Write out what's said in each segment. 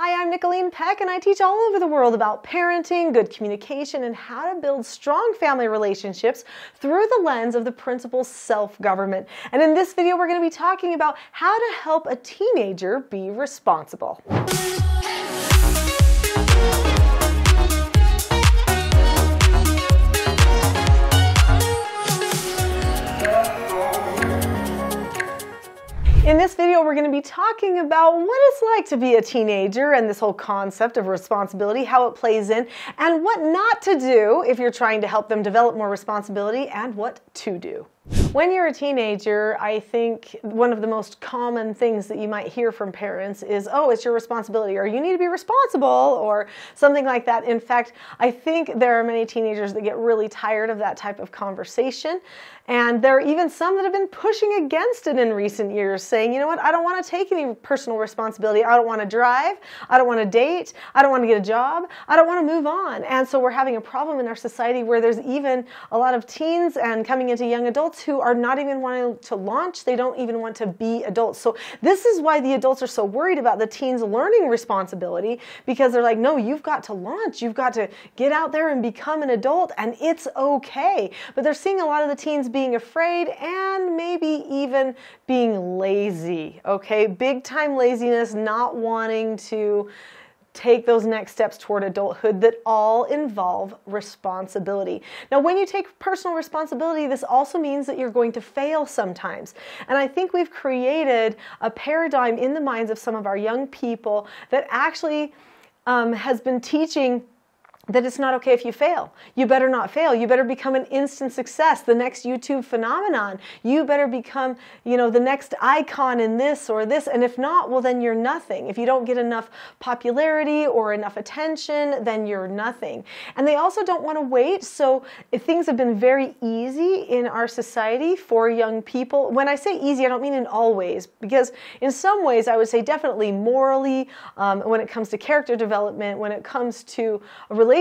Hi, I'm Nicholeen Peck, and I teach all over the world about parenting, good communication, and how to build strong family relationships through the lens of the principle self-government. And in this video, we're going to be talking about how to help a teenager be responsible. In this video, we're going to be talking about what it's like to be a teenager and this whole concept of responsibility, how it plays in, and what not to do if you're trying to help them develop more responsibility, and what to do. When you're a teenager, I think one of the most common things that you might hear from parents is, oh, it's your responsibility, or you need to be responsible, or something like that. In fact, I think there are many teenagers that get really tired of that type of conversation. And there are even some that have been pushing against it in recent years, saying, you know what, I don't want to take any personal responsibility. I don't want to drive. I don't want to date. I don't want to get a job. I don't want to move on. And so we're having a problem in our society where there's even a lot of teens and coming into young adults who are not even wanting to launch. They don't even want to be adults. So this is why the adults are so worried about the teens learning responsibility, because they're like, no, you've got to launch. You've got to get out there and become an adult, and it's okay. But they're seeing a lot of the teens being afraid and maybe even being lazy, okay? Big time laziness, not wanting to take those next steps toward adulthood that all involve responsibility. Now, when you take personal responsibility, this also means that you're going to fail sometimes. And I think we've created a paradigm in the minds of some of our young people that actually has been teaching that it's not okay if you fail. You better not fail. You better become an instant success, the next YouTube phenomenon. You better become, you know, the next icon in this or this. And if not, well, then you're nothing. If you don't get enough popularity or enough attention, then you're nothing. And they also don't want to wait. So things have been very easy in our society for young people. When I say easy, I don't mean in all ways, because in some ways I would say definitely morally, when it comes to character development, when it comes to a relationship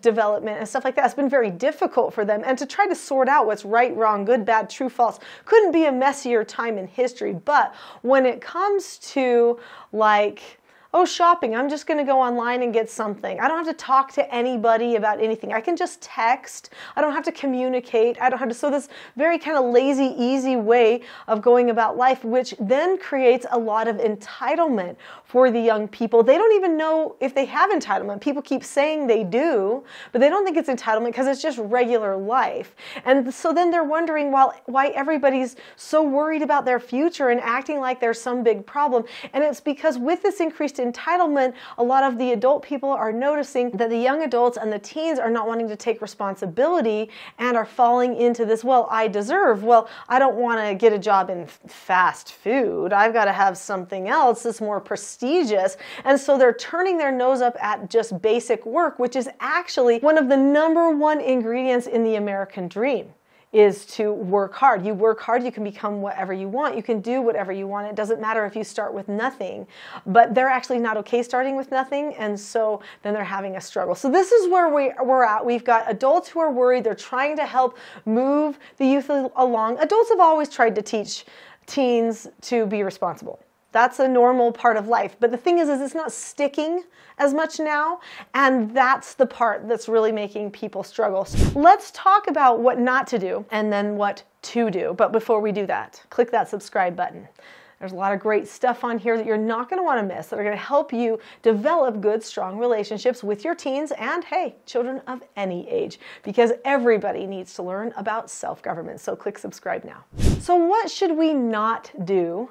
development and stuff like that, it's been very difficult for them. And to try to sort out what's right, wrong, good, bad, true, false couldn't be a messier time in history. But when it comes to, like, oh, shopping, I'm just going to go online and get something. I don't have to talk to anybody about anything. I can just text. I don't have to communicate. I don't have to. So this very kind of lazy, easy way of going about life, which then creates a lot of entitlement for the young people. They don't even know if they have entitlement. People keep saying they do, but they don't think it's entitlement because it's just regular life. And so then they're wondering why everybody's so worried about their future and acting like there's some big problem. And it's because with this increased entitlement, a lot of the adult people are noticing that the young adults and the teens are not wanting to take responsibility and are falling into this, well, I deserve, well, I don't want to get a job in fast food. I've got to have something else that's more prestigious. And so they're turning their nose up at just basic work, which is actually one of the #1 ingredients in the American dream. Is to work hard. You work hard, you can become whatever you want, you can do whatever you want. It doesn't matter if you start with nothing, but they're actually not okay starting with nothing, and so then they're having a struggle. So this is where we're at. We've got adults who are worried, they're trying to help move the youth along. Adults have always tried to teach teens to be responsible. That's a normal part of life. But the thing is it's not sticking as much now. And that's the part that's really making people struggle. So let's talk about what not to do and then what to do. But before we do that, click that subscribe button. There's a lot of great stuff on here that you're not going to want to miss that are going to help you develop good, strong relationships with your teens and, hey, children of any age, because everybody needs to learn about self-government. So click subscribe now. So what should we not do?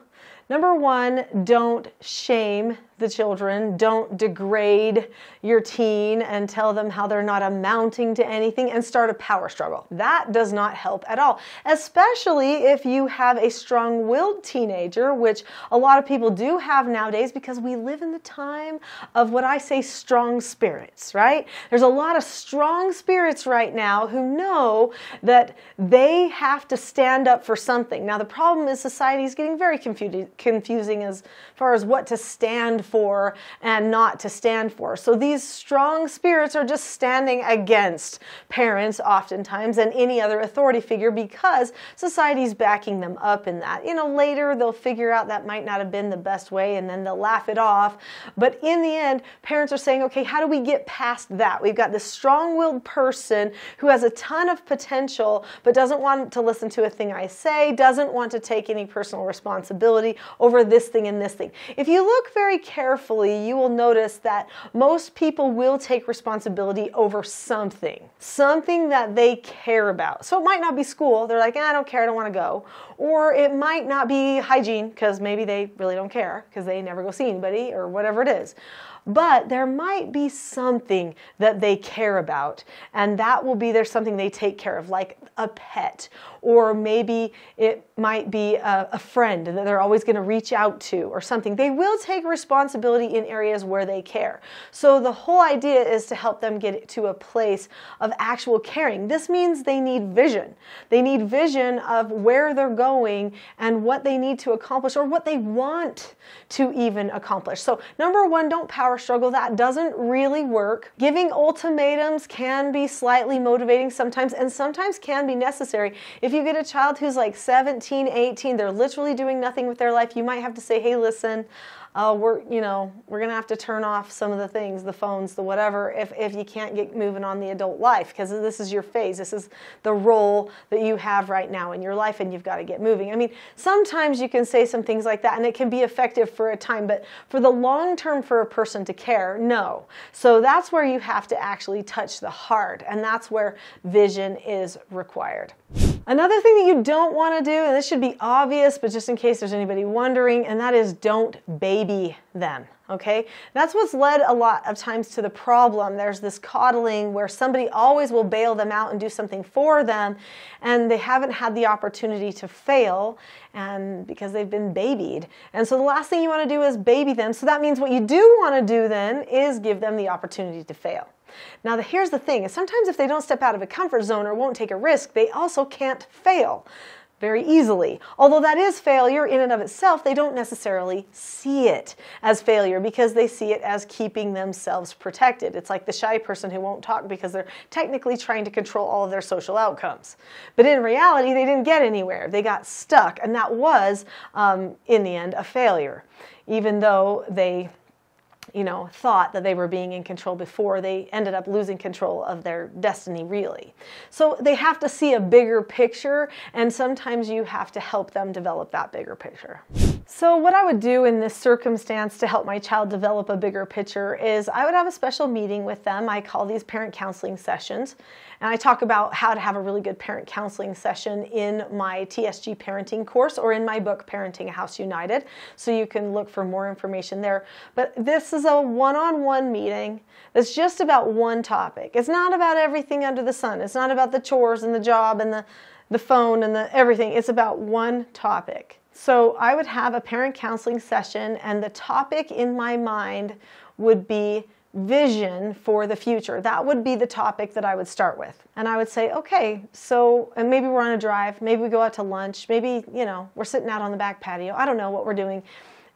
#1, don't shame the children. Don't degrade your teen and tell them how they're not amounting to anything and start a power struggle. That does not help at all, especially if you have a strong-willed teenager, which a lot of people do have nowadays because we live in the time of what I say strong spirits, right? There's a lot of strong spirits right now who know that they have to stand up for something. Now, the problem is society is getting very confusing as far as what to stand stand for and not to stand for. So these strong spirits are just standing against parents oftentimes and any other authority figure because society's backing them up in that. You know, later they'll figure out that might not have been the best way and then they'll laugh it off. But in the end, parents are saying, okay, how do we get past that? We've got this strong-willed person who has a ton of potential but doesn't want to listen to a thing I say, doesn't want to take any personal responsibility over this thing and this thing. If you look very carefully, you will notice that most people will take responsibility over something that they care about. So it might not be school. They're like, I don't care, I don't want to go. Or it might not be hygiene because maybe they really don't care because they never go see anybody or whatever it is. But there might be something that they care about, and that will be there's something they take care of, like a pet, or maybe it might be a friend that they're always going to reach out to or something. They will take responsibility in areas where they care. So the whole idea is to help them get to a place of actual caring. This means they need vision. They need vision of where they're going and what they need to accomplish or what they want to even accomplish. So number one, don't power struggle. That doesn't really work. Giving ultimatums can be slightly motivating sometimes and sometimes can be necessary. If you get a child who's like 17, 18, they're literally doing nothing with their life, you might have to say, hey, listen, we're going to have to turn off some of the things, the phones, the whatever, if you can't get moving on the adult life, because this is your phase. This is the role that you have right now in your life, and you've got to get moving. I mean, sometimes you can say some things like that, and it can be effective for a time, but for the long term for a person to care, no. So that's where you have to actually touch the heart, and that's where vision is required. Another thing that you don't want to do, and this should be obvious, but just in case there's anybody wondering, and that is don't baby them. Okay? That's what's led a lot of times to the problem. There's this coddling where somebody always will bail them out and do something for them, and they haven't had the opportunity to fail and because they've been babied. And so the last thing you want to do is baby them. So that means what you do want to do then is give them the opportunity to fail. Now, here's the thing, is sometimes if they don't step out of a comfort zone or won't take a risk, they also can't fail very easily. Although that is failure in and of itself, they don't necessarily see it as failure because they see it as keeping themselves protected. It's like the shy person who won't talk because they're technically trying to control all of their social outcomes. But in reality, they didn't get anywhere. They got stuck, and that was, in the end, a failure, even though they thought that they were being in control before. They ended up losing control of their destiny, really. So they have to see a bigger picture, and sometimes you have to help them develop that bigger picture. So what I would do in this circumstance to help my child develop a bigger picture is I would have a special meeting with them. I call these parent counseling sessions, and I talk about how to have a really good parent counseling session in my TSG parenting course or in my book, Parenting House United. So you can look for more information there. But this is a one-on-one meeting that's just about one topic. It's not about everything under the sun. It's not about the chores and the job and the phone and the everything. It's about one topic. So I would have a parent counseling session, and the topic in my mind would be vision for the future. That would be the topic that I would start with. And I would say, okay, so, and maybe we're on a drive, maybe we go out to lunch, maybe, we're sitting out on the back patio. I don't know what we're doing.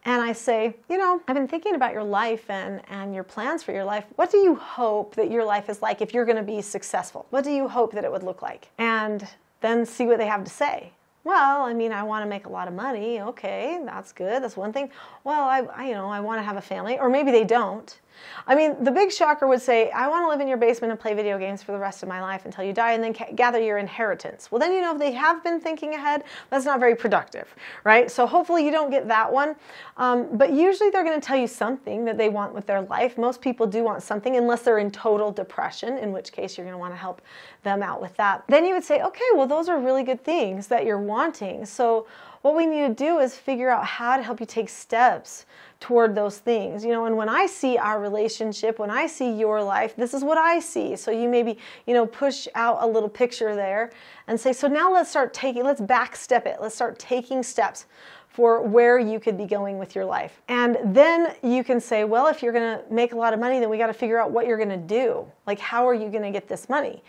And I say, I've been thinking about your life and your plans for your life. What do you hope that your life is like if you're going to be successful? What do you hope that it would look like? And then see what they have to say. Well, I want to make a lot of money. Okay, that's good. That's one thing. Well, I want to have a family. Or maybe they don't. The big shocker would say, I want to live in your basement and play video games for the rest of my life until you die and then gather your inheritance. Well, then, if they have been thinking ahead, that's not very productive, right? So hopefully you don't get that one. But usually they're going to tell you something that they want with their life. Most people do want something unless they're in total depression, in which case you're going to want to help them out with that. Then you would say, okay, well, those are really good things that you're wanting. So what we need to do is figure out how to help you take steps toward those things, and when I see our relationship, when I see your life, this is what I see. So you maybe, push out a little picture there and say, so now let's backstep it. Let's start taking steps for where you could be going with your life. And then you can say, well, if you're going to make a lot of money, then we got to figure out what you're going to do. Like, how are you going to get this money?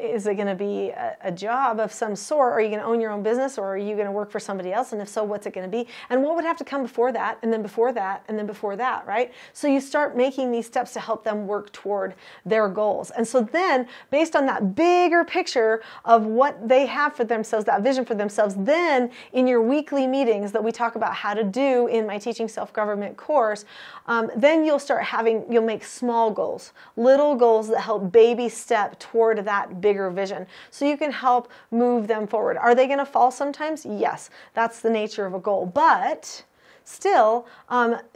Is it going to be a job of some sort? Are you going to own your own business, or are you going to work for somebody else? And if so, what's it going to be? And what would have to come before that, and then before that, and then before that, right? So you start making these steps to help them work toward their goals. And so then, based on that bigger picture of what they have for themselves, that vision for themselves, then in your weekly meetings that we talk about how to do in my Teaching Self-Government course, then you'll start having, you'll make small goals, little goals that help baby step toward that bigger vision, so you can help move them forward. Are they going to fall sometimes? Yes, that's the nature of a goal, but still,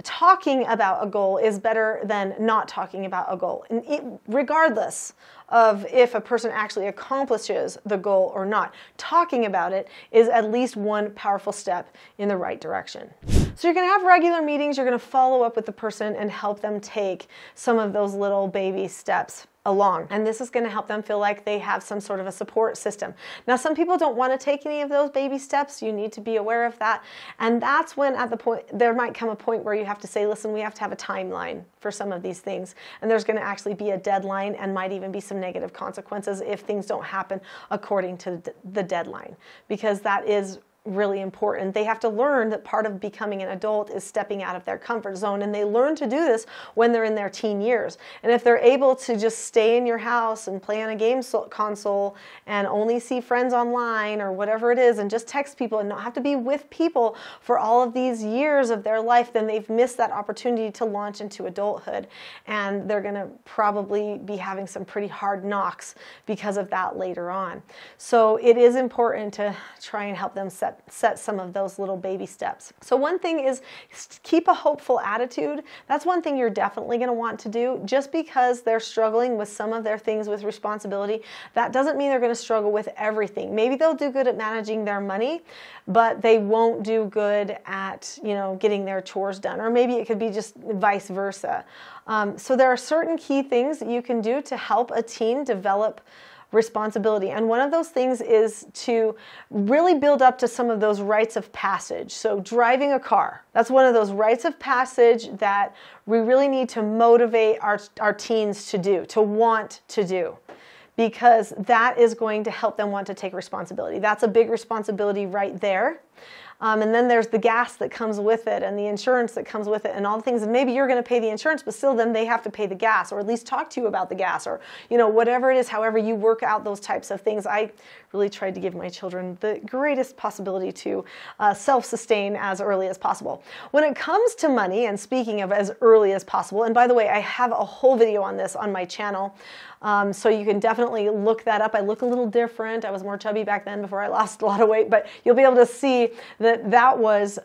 talking about a goal is better than not talking about a goal, and regardless of if a person actually accomplishes the goal or not. Talking about it is at least one powerful step in the right direction. So you're going to have regular meetings, you're going to follow up with the person and help them take some of those little baby steps along. And this is going to help them feel like they have some sort of a support system. Now, some people don't want to take any of those baby steps. You need to be aware of that. And that's when at the point, there might come a point where you have to say, listen, we have to have a timeline for some of these things. And there's going to actually be a deadline, and might even be some negative consequences if things don't happen according to the deadline, because that is really important. They have to learn that part of becoming an adult is stepping out of their comfort zone, and they learn to do this when they're in their teen years. And if they're able to just stay in your house and play on a game console and only see friends online or whatever it is, and just text people and not have to be with people for all of these years of their life, then they've missed that opportunity to launch into adulthood, and they're going to probably be having some pretty hard knocks because of that later on. So it is important to try and help them set some of those little baby steps. So one thing is keep a hopeful attitude. That's one thing you're definitely going to want to do. Just because they're struggling with some of their things with responsibility, that doesn't mean they're going to struggle with everything. Maybe they'll do good at managing their money, but they won't do good at, you know, getting their chores done, or maybe it could be just vice versa. So there are certain key things that you can do to help a teen develop responsibility. And one of those things is to really build up to some of those rites of passage. So driving a car, that's one of those rites of passage that we really need to motivate our teens to do, to want to do, because that is going to help them want to take responsibility. That's a big responsibility right there. And then there's the gas that comes with it, and the insurance that comes with it, and all the things. And maybe you're going to pay the insurance, but still then they have to pay the gas, or at least talk to you about the gas, or, you know, whatever it is, however you work out those types of things. I really tried to give my children the greatest possibility to self-sustain as early as possible. When it comes to money, and speaking of as early as possible, and by the way, I have a whole video on this on my channel, so you can definitely look that up. I look a little different. I was more chubby back then before I lost a lot of weight, but you'll be able to see that was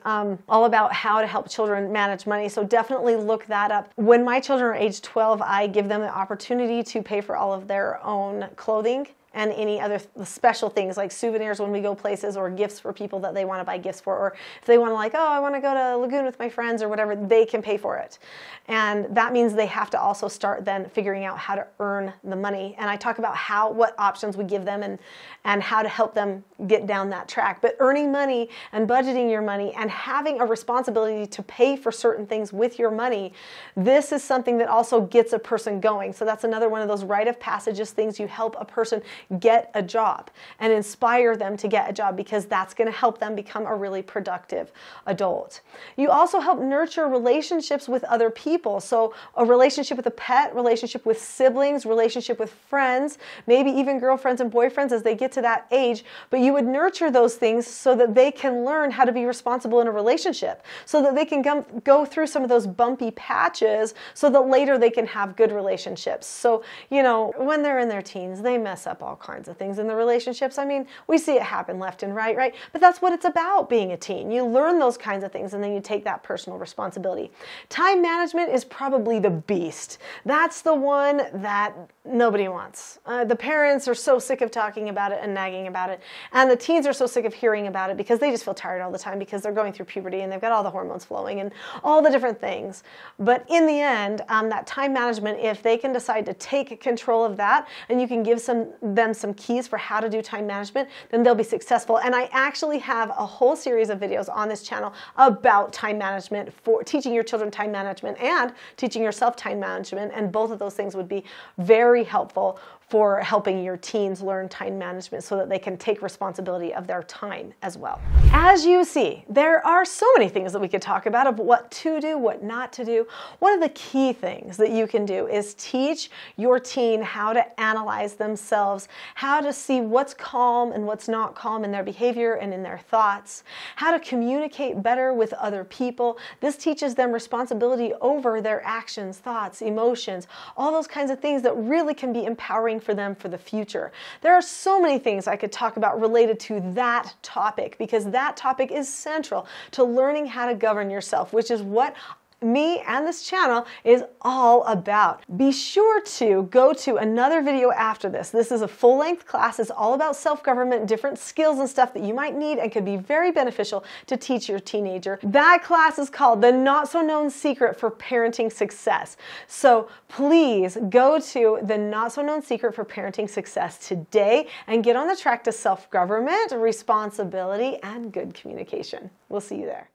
all about how to help children manage money. So definitely look that up. When my children are age 12, I give them the opportunity to pay for all of their own clothing and any other special things like souvenirs when we go places, or gifts for people that they want to buy gifts for, or if they want to, like, oh, I want to go to Lagoon with my friends or whatever, they can pay for it. And that means they have to also start then figuring out how to earn the money. And I talk about what options we give them and how to help them get down that track. But earning money and budgeting your money and having a responsibility to pay for certain things with your money, this is something that also gets a person going. So that's another one of those rite of passages things. You help a person get a job and inspire them to get a job, because that's going to help them become a really productive adult. You also help nurture relationships with other people. So a relationship with a pet, relationship with siblings, relationship with friends, maybe even girlfriends and boyfriends as they get to that age. But you would nurture those things so that they can learn how to be responsible in a relationship, so that they can go through some of those bumpy patches, so that later they can have good relationships. So, you know, when they're in their teens, they mess up all kinds of things in the relationships. I mean, we see it happen left and right, right? But that's what it's about, being a teen. You learn those kinds of things, and then you take that personal responsibility. Time management is probably the beast. That's the one that nobody wants. The parents are so sick of talking about it and nagging about it, and the teens are so sick of hearing about it, because they just feel tired all the time, because they're going through puberty and they've got all the hormones flowing and all the different things. But in the end, that time management, if they can decide to take control of that, and you can give them them some keys for how to do time management, then they'll be successful. And I actually have a whole series of videos on this channel about time management, for teaching your children time management and teaching yourself time management. And both of those things would be very helpful for helping your teens learn time management so that they can take responsibility of their time as well. As you see, there are so many things that we could talk about of what to do, what not to do. One of the key things that you can do is teach your teen how to analyze themselves, how to see what's calm and what's not calm in their behavior and in their thoughts, how to communicate better with other people. This teaches them responsibility over their actions, thoughts, emotions, all those kinds of things that really can be empowering for them for the future. There are so many things I could talk about related to that topic, because that topic is central to learning how to govern yourself, which is what me and this channel is all about. Be sure to go to another video after this. This is a full-length class. It's all about self-government, different skills and stuff that you might need and could be very beneficial to teach your teenager. That class is called The Not-So-Known Secret for Parenting Success. So please go to The Not-So-Known Secret for Parenting Success today and get on the track to self-government, responsibility, and good communication. We'll see you there.